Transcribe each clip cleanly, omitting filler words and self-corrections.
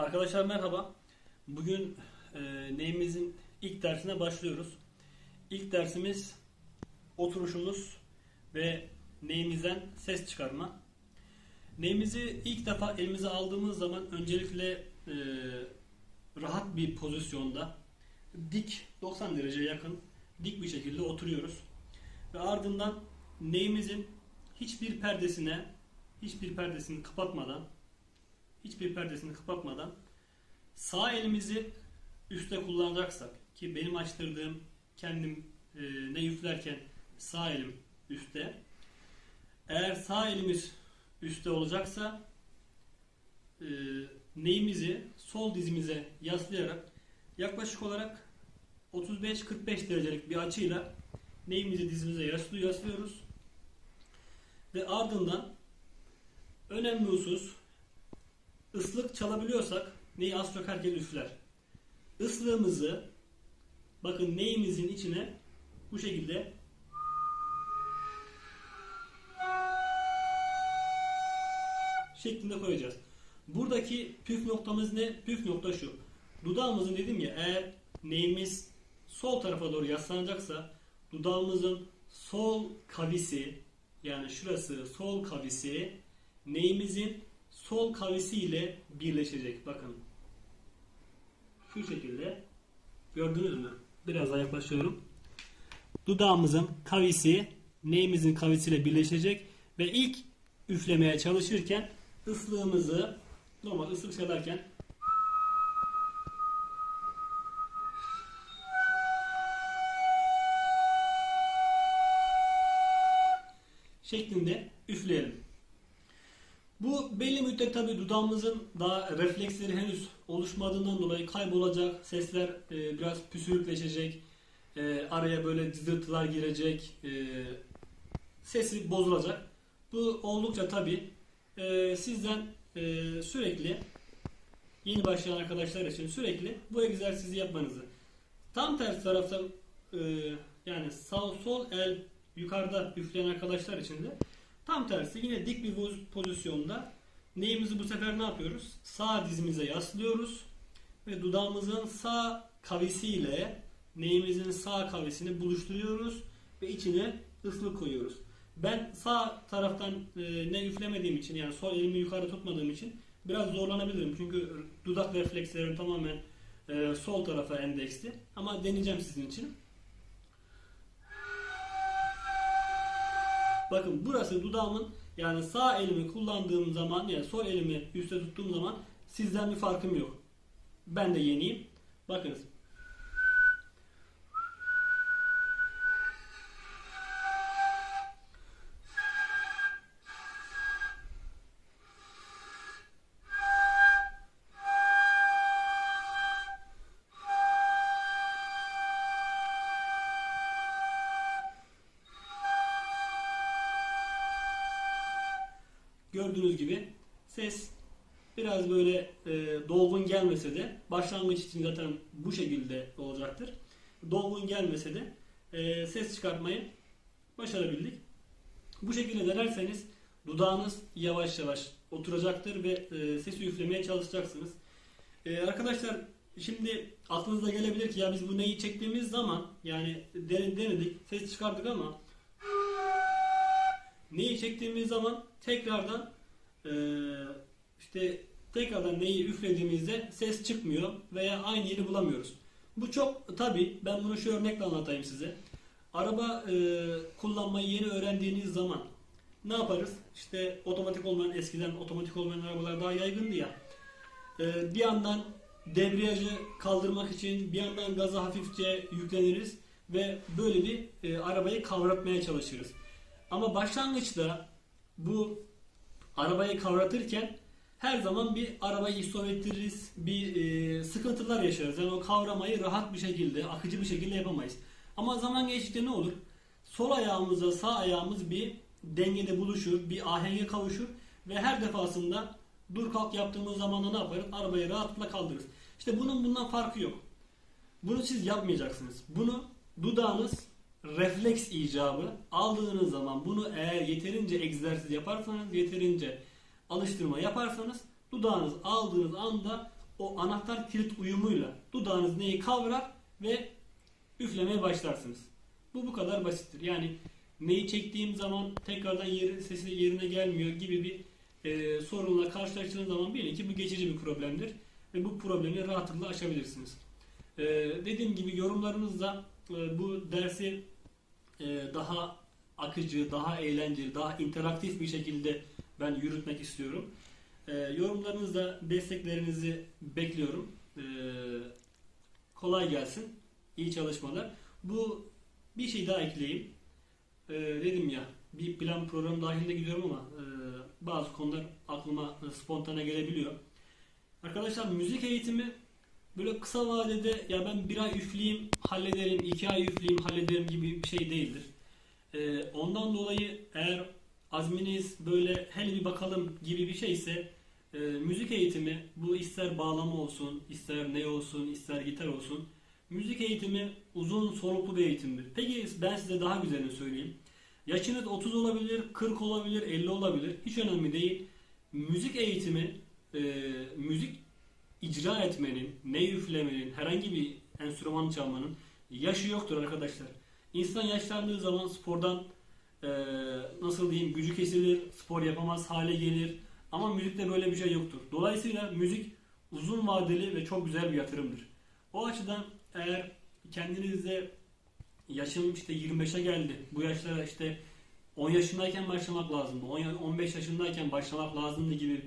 Arkadaşlar merhaba. Bugün neyimizin ilk dersine başlıyoruz. İlk dersimiz oturuşumuz ve neyimizden ses çıkarma. Neyimizi ilk defa elimize aldığımız zaman öncelikle rahat bir pozisyonda dik 90 derece yakın dik bir şekilde oturuyoruz. Ve ardından neyimizin hiçbir perdesini kapatmadan sağ elimizi üstte kullanacaksak ki benim açtırdığım kendim ne üflerken sağ elim üstte. Eğer sağ elimiz üstte olacaksa neyimizi sol dizimize yaslayarak yaklaşık olarak 35-45 derecelik bir açıyla neyimizi dizimize yaslıyoruz. Ve ardından önemli husus, ıslık çalabiliyorsak neyi az çok herkes üfler. Islığımızı bakın neyimizin içine bu şekilde şeklinde koyacağız. Buradaki püf noktamız ne? Püf nokta şu. Dudağımızın dedim ya, eğer neyimiz sol tarafa doğru yaslanacaksa dudağımızın sol kavisi, yani şurası sol kavisi neyimizin sol kavisi ile birleşecek. Bakın. Şu şekilde. Gördünüz mü? Biraz daha yaklaşıyorum. Dudağımızın kavisi neyimizin kavisiyle birleşecek ve ilk üflemeye çalışırken ıslığımızı normal ıslık çalarken şeklinde üfleyelim. Bu belli müddet tabi dudağımızın daha refleksleri henüz oluşmadığından dolayı kaybolacak, sesler biraz püsürükleşecek, araya böyle cızırtılar girecek, sesi bozulacak. Bu oldukça tabi sizden sürekli yeni başlayan arkadaşlar için sürekli bu egzersizi yapmanızı, tam tersi taraftan yani sağ sol el yukarıda üfleyen arkadaşlar için de tam tersi yine dik bir pozisyonda neyimizi bu sefer ne yapıyoruz? Sağ dizimize yaslıyoruz ve dudağımızın sağ kavisiyle neyimizin sağ kavisini buluşturuyoruz ve içine ıslık koyuyoruz. Ben sağ taraftan ne üflemediğim için, yani sol elimi yukarı tutmadığım için biraz zorlanabilirim. Çünkü dudak reflekslerim tamamen sol tarafa endeksli. Ama deneyeceğim sizin için. Bakın burası dudağımın, yani sağ elimi kullandığım zaman, yani sol elimi üstte tuttuğum zaman sizden bir farkım yok. Ben de yeniyim. Bakınız. Gördüğünüz gibi ses biraz böyle dolgun gelmese de, başlangıç için zaten bu şekilde olacaktır. Dolgun gelmese de ses çıkartmayı başarabildik. Bu şekilde denerseniz dudağınız yavaş yavaş oturacaktır ve sesi üflemeye çalışacaksınız. Arkadaşlar şimdi aklınıza gelebilir ki ya biz bu neyi çektiğimiz zaman, yani denedik ses çıkardık ama neyi çektiğimiz zaman tekrardan neyi üflediğimizde ses çıkmıyor veya aynı yeri bulamıyoruz. Bu çok tabi, ben bunu şu örnekle anlatayım size. Araba kullanmayı yeni öğrendiğiniz zaman ne yaparız? İşte otomatik olmayan, eskiden otomatik olmayan arabalar daha yaygındı ya. Bir yandan debriyajı kaldırmak için bir yandan gaza hafifçe yükleniriz ve böyle bir arabayı kavratmaya çalışırız. Ama başlangıçta bu arabayı kavratırken her zaman bir arabayı hissettiririz, bir sıkıntılar yaşarız. Yani o kavramayı rahat bir şekilde, akıcı bir şekilde yapamayız. Ama zaman geçtikçe ne olur? Sol ayağımızla sağ ayağımız bir dengede buluşur, bir ahenge kavuşur ve her defasında dur kalk yaptığımız zaman da ne yaparız? Arabayı rahatlıkla kaldırırız. İşte bundan farkı yok. Bunu siz yapmayacaksınız. Bunu dudağınız refleks icabı aldığınız zaman, bunu eğer yeterince egzersiz yaparsanız, yeterince alıştırma yaparsanız dudağınız aldığınız anda o anahtar kilit uyumuyla dudağınız neyi kavrar ve üflemeye başlarsınız. Bu kadar basittir. Yani neyi çektiğim zaman tekrardan sesi yerine gelmiyor gibi bir sorunla karşılaştığınız zaman bilin ki bu geçici bir problemdir. Ve bu problemi rahatlıkla aşabilirsiniz. Dediğim gibi yorumlarınızda bu dersi daha akıcı, daha eğlenceli, daha interaktif bir şekilde ben yürütmek istiyorum. Yorumlarınızda desteklerinizi bekliyorum. Kolay gelsin. İyi çalışmalar. Bir şey daha ekleyeyim. Dedim ya, bir plan program dahilinde gidiyorum ama bazı konular aklıma spontane gelebiliyor. Arkadaşlar, müzik eğitimi böyle kısa vadede ya ben bir ay üfleyeyim hallederim, 2 ay üfleyeyim hallederim gibi bir şey değildir. Ondan dolayı eğer azminiz böyle hele bir bakalım gibi bir şeyse müzik eğitimi, bu ister bağlama olsun, ister ney olsun, ister gitar olsun, müzik eğitimi uzun soluklu bir eğitimdir. Peki ben size daha güzelini söyleyeyim. Yaşınız 30 olabilir, 40 olabilir, 50 olabilir. Hiç önemli değil. Müzik eğitimi, müzik icra etmenin, ney üflemenin, herhangi bir enstrüman çalmanın yaşı yoktur arkadaşlar. İnsan yaşlandığı zaman spordan nasıl diyeyim, gücü kesilir, spor yapamaz hale gelir. Ama müzikte böyle bir şey yoktur. Dolayısıyla müzik uzun vadeli ve çok güzel bir yatırımdır. O açıdan eğer kendinizde yaşım işte 25'e geldi, bu yaşlara işte 10 yaşındayken başlamak lazımdı, 15 yaşındayken başlamak lazımdı gibi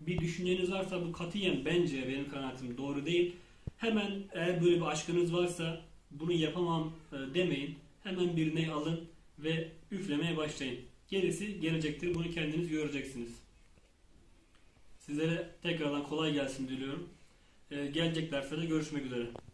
bir düşünceniz varsa bu katiyen bence, benim kanaatim, doğru değil. Hemen eğer böyle bir aşkınız varsa bunu yapamam demeyin. Hemen bir ney alın ve üflemeye başlayın. Gerisi gelecektir. Bunu kendiniz göreceksiniz. Sizlere tekrardan kolay gelsin diliyorum. Gelecek derslerde görüşmek üzere.